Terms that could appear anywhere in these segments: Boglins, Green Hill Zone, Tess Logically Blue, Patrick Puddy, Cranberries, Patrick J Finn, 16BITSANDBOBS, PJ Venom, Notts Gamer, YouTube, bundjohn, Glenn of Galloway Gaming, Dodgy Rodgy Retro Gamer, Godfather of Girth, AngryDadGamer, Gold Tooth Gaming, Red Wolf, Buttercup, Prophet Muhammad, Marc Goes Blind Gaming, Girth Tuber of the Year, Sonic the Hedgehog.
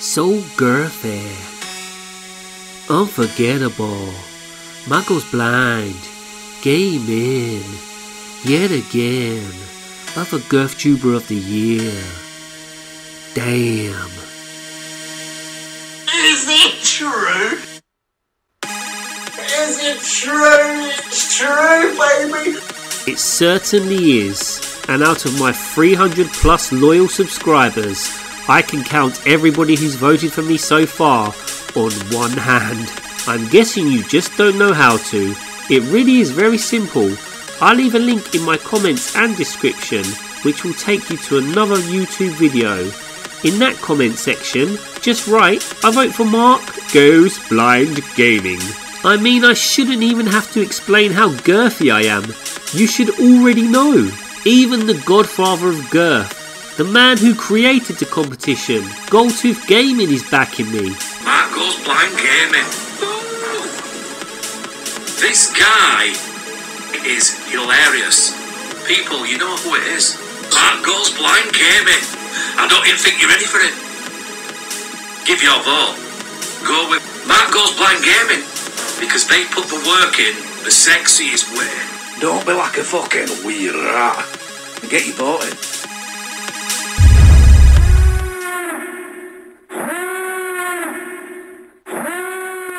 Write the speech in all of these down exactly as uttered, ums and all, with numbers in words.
so girthy, unforgettable. Marc Goes Blind Gaming yet again, but for Girth Tuber of the Year. Damn. Is it true? Is it true? It's true, baby. It certainly is. And out of my three hundred plus loyal subscribers, I can count everybody who's voted for me so far on one hand. I'm guessing you just don't know how to. It really is very simple. I'll leave a link in my comments and description which will take you to another YouTube video. In that comment section, just write, I vote for Marc Goes Blind Gaming. I mean, I shouldn't even have to explain how girthy I am. You should already know. Even the Godfather of Girth, the man who created the competition, Gold Tooth Gaming, is backing me. Marc Goes Blind Gaming. This guy is hilarious. People, you know who it is. Marc Goes Blind Gaming. I don't even think you're ready for it. Give your vote. Go with Marc Goes Blind Gaming because they put the work in the sexiest way. Don't be like a fucking wee rat. Get you bought it.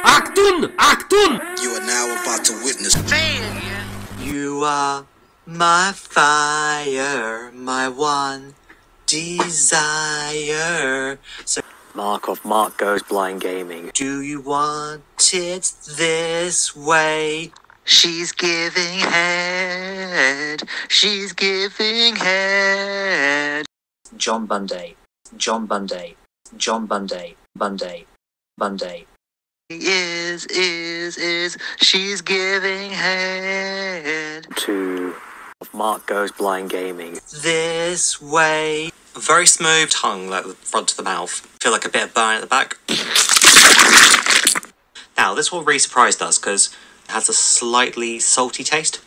Actun! Actun! You are now about to witness failure. You are my fire, my one desire. So Marc of Marc Goes Blind Gaming. Do you want it this way? She's giving head, she's giving head. John Bunday, John Bunday, John Bunday, Bunday, Bunday. Is, is, is, she's giving head. To Marc Goes Blind Gaming. This way. Very smooth tongue, like the front to the mouth. Feel like a bit of burn at the back. Now, this one really surprised us, because has a slightly salty taste.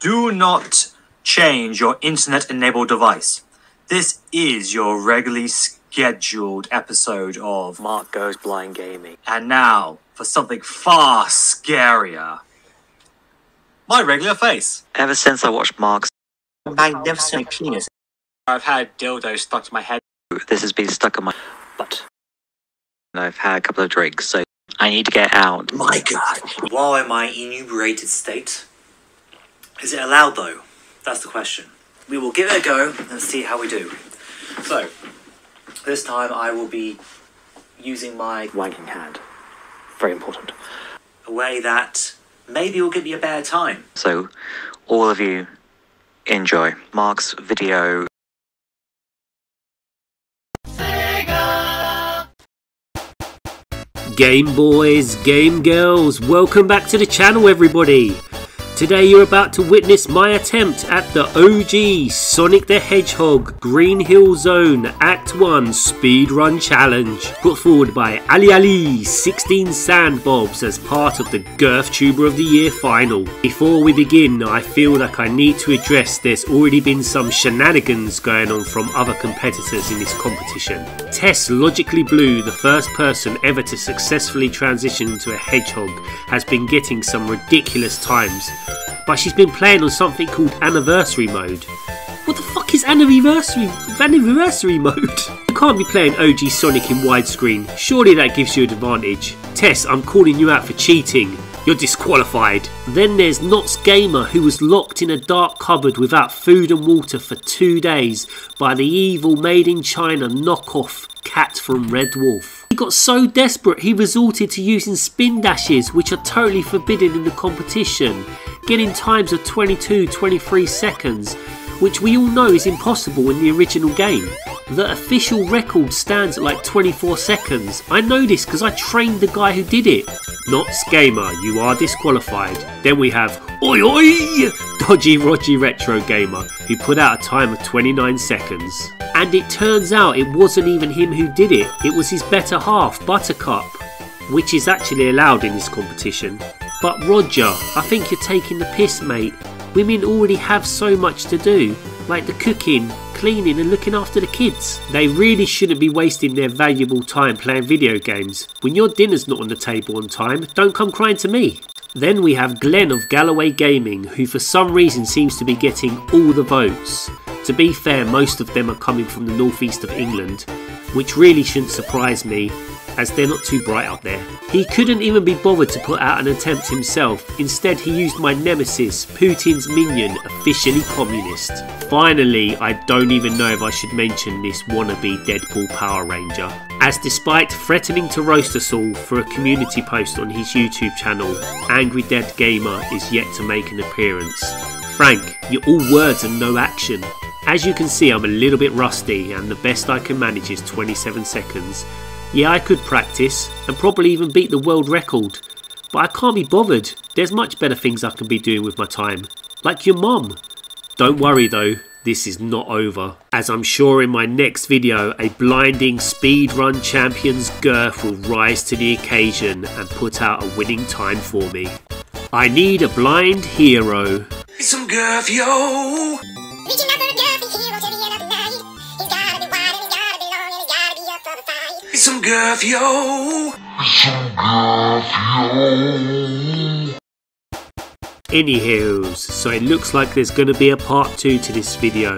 Do not change your internet-enabled device. This is your regularly scheduled episode of Marc Goes Blind Gaming. And now, for something far scarier. My regular face. Ever since I watched Marc's magnificent penis, I've had dildos stuck to my head. This has been stuck in my butt. And I've had a couple of drinks, so I need to get out. My god. While in my inebriated state. Is it allowed though? That's the question. We will give it a go and see how we do. So, this time I will be using my wanking hand. Very important. A way that maybe will give me a better time. So, all of you, enjoy Marc's video. Game boys, game girls, welcome back to the channel everybody! Today you're about to witness my attempt at the O G Sonic the Hedgehog Green Hill Zone Act one Speedrun Challenge, put forward by Ali Ali sixteen sand bobs as part of the Girth Tuber of the Year final. Before we begin, I feel like I need to address there's already been some shenanigans going on from other competitors in this competition. Tess Logically Blue, the first person ever to successfully transition to a hedgehog, has been getting some ridiculous times. But she's been playing on something called anniversary mode. What the fuck is anniversary anniversary mode? You can't be playing O G Sonic in widescreen. Surely that gives you an advantage. Tess, I'm calling you out for cheating. You're disqualified. Then there's Notts Gamer, who was locked in a dark cupboard without food and water for two days by the evil made in China knockoff cat from Red Wolf. He got so desperate he resorted to using spin dashes, which are totally forbidden in the competition, getting times of twenty-two, twenty-three seconds, which we all know is impossible in the original game. The official record stands at like twenty-four seconds. I know this because I trained the guy who did it. Notts Gamer, you are disqualified. Then we have Oi Oi! Dodgy Rodgy Retro Gamer, who put out a time of twenty-nine seconds. And it turns out it wasn't even him who did it. It was his better half, Buttercup, which is actually allowed in this competition. But Roger, I think you're taking the piss, mate. Women already have so much to do, like the cooking, cleaning and looking after the kids. They really shouldn't be wasting their valuable time playing video games. When your dinner's not on the table on time, don't come crying to me. Then we have Glenn of Galloway Gaming, who for some reason seems to be getting all the votes. To be fair, most of them are coming from the northeast of England, which really shouldn't surprise me, as they're not too bright up there. He couldn't even be bothered to put out an attempt himself. Instead, he used my nemesis, Putin's minion, officially communist. Finally, I don't even know if I should mention this wannabe Deadpool Power Ranger, as despite threatening to roast us all for a community post on his YouTube channel, AngryDadGamer is yet to make an appearance. Frank, you're all words and no action. As you can see, I'm a little bit rusty, and the best I can manage is twenty-seven seconds. Yeah, I could practice and probably even beat the world record, but I can't be bothered. There's much better things I can be doing with my time, like your mum. Don't worry though, this is not over, as I'm sure in my next video a blinding speedrun champion's Girth will rise to the occasion and put out a winning time for me. I need a blind hero. Some Girth, yo! Some Girth, yo. Some Girth, yo. Anywho, so it looks like there's going to be a part two to this video,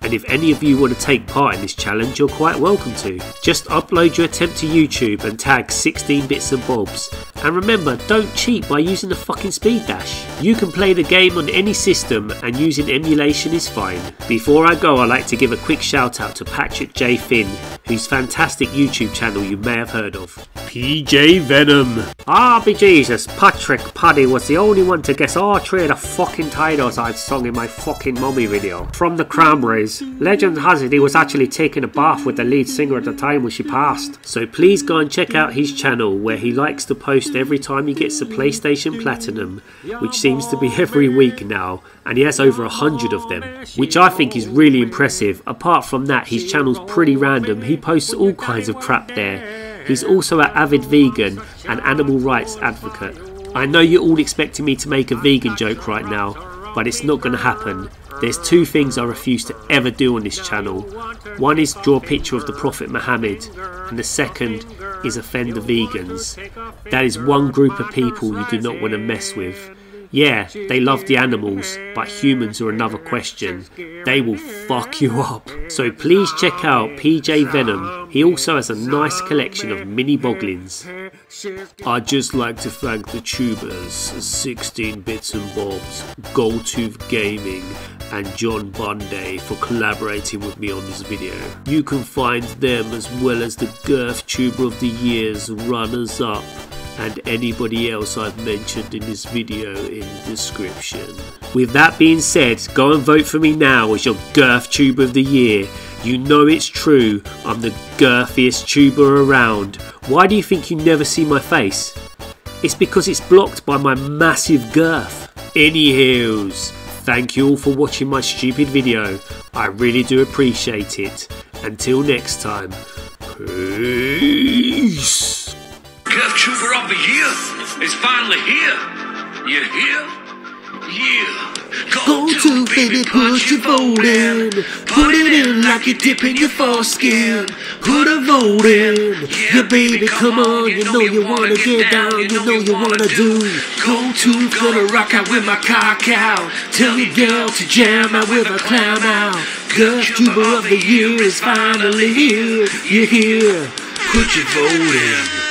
and if any of you want to take part in this challenge, you're quite welcome to. Just upload your attempt to YouTube and tag sixteen bits and bobs, and remember, don't cheat by using the fucking speed dash. You can play the game on any system, and using emulation is fine. Before I go, I'd like to give a quick shout out to Patrick J Finn, whose fantastic YouTube channel you may have heard of. P J Venom. Ah, be Jesus, Patrick Puddy was the only one to guess all three of the fucking titles I'd sung in my fucking mommy video. From the Cranberries, legend has it he was actually taking a bath with the lead singer at the time when she passed. So please go and check out his channel, where he likes to post every time he gets a PlayStation Platinum, which seems to be every week now, and he has over a hundred of them, which I think is really impressive. Apart from that, his channel's pretty random. He posts all kinds of crap there. He's also an avid vegan and animal rights advocate. I know you're all expecting me to make a vegan joke right now, but it's not going to happen. There's two things I refuse to ever do on this channel. One is draw a picture of the Prophet Muhammad, and the second is offend the vegans. That is one group of people you do not want to mess with. Yeah, they love the animals, but humans are another question. They will fuck you up. So please check out P J Venom. He also has a nice collection of mini boglins. I'd just like to thank the tubers, sixteen bits and bobs, Gold Tooth Gaming, and John Bunday for collaborating with me on this video. You can find them as well as the Girth Tuber of the Year's runners-up and anybody else I've mentioned in this video in the description. With that being said, go and vote for me now as your Girth Tuber of the Year. You know it's true, I'm the girthiest tuber around. Why do you think you never see my face? It's because it's blocked by my massive girth. Anywho, thank you all for watching my stupid video. I really do appreciate it. Until next time, peace. Girth Tuber of the Year is finally here. You hear? Yeah. Go, Go to, to, baby, put your vote in. Put it in like you're dipping your foreskin. Put a vote in. Yeah, baby, come on. You know you wanna get down. You know you wanna do. Go to, gonna rock out with my cock out. Tell your girl to jam out with a clown out. Girth Tuber of the Year is finally here. You hear? Put your vote in.